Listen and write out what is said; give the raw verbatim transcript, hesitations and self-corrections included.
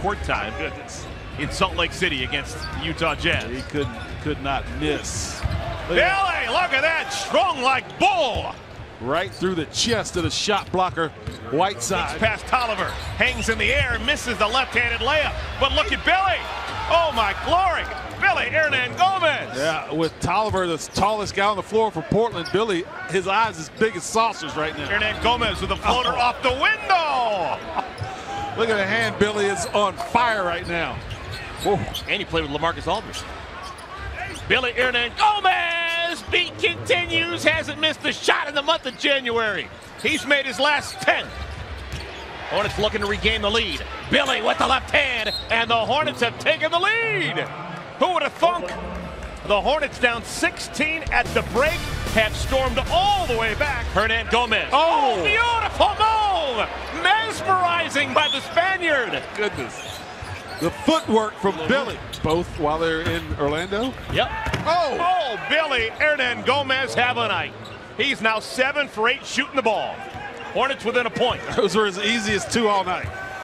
court time in Salt Lake City against the Utah Jazz. He could, could not miss. Look Billy, at look at that, strong like bull. Right through the chest of the shot blocker, Whiteside. Kicks past Tolliver, hangs in the air, misses the left-handed layup. But look at Billy. Oh, my glory. Willy Hernangómez. Yeah, with Tolliver, the tallest guy on the floor for Portland, Billy, his eyes as big as saucers right now. Hernangómez with a floater oh. off the window. Look at the hand. Billy is on fire right now. Whoa. And he played with LaMarcus Aldridge. Willy Hernangómez, beat continues, hasn't missed a shot in the month of January. He's made his last ten. Hornets looking to regain the lead. Billy with the left hand, and the Hornets have taken the lead. Who would have thunk? The Hornets down sixteen at the break, have stormed all the way back. Hernangómez. Oh, oh, beautiful move! Mesmerizing by the Spaniard. Goodness. The footwork from Billy. Both while they're in Orlando? Yep. Oh! Oh, Billy Hernangómez have a night. He's now seven for eight shooting the ball. Hornets within a point. Those were his easiest two all night.